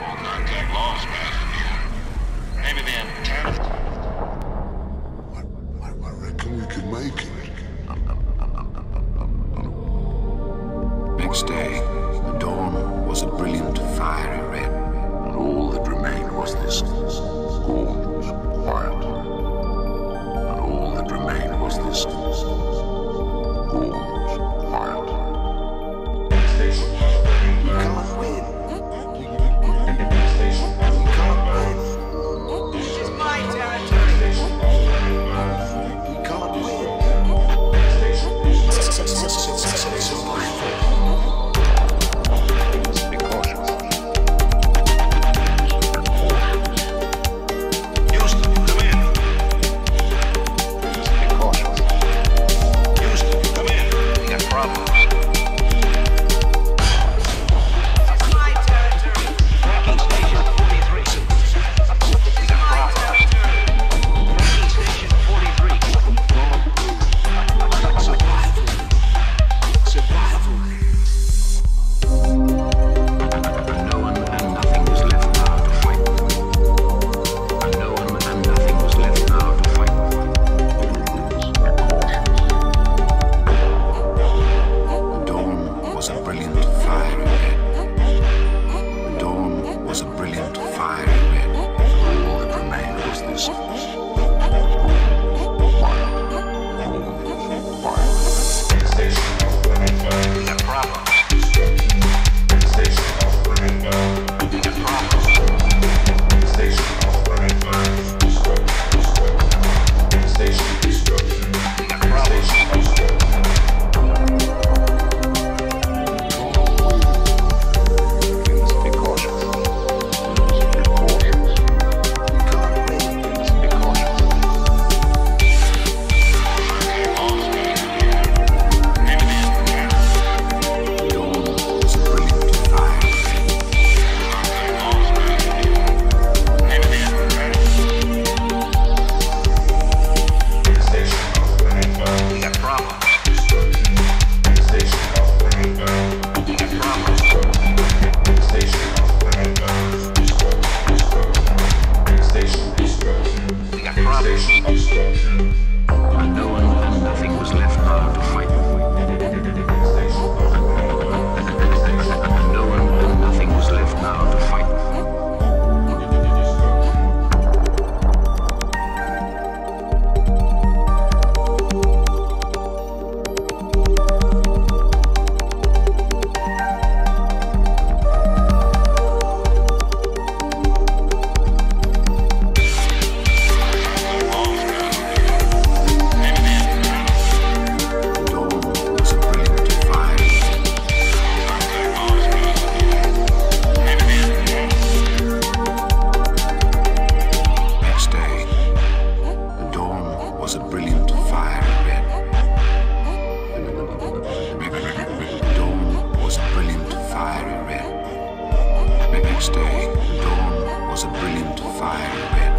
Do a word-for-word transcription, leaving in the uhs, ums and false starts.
Will not take long, Smith. Maybe the tenth. I, I, I reckon we can make it. Next day, the dawn was a brilliant fiery red, and all that remained was this gorgeous quiet. And all that remained was this gorgeous quiet. We can't win. Next day, the dawn was a brilliant fire red.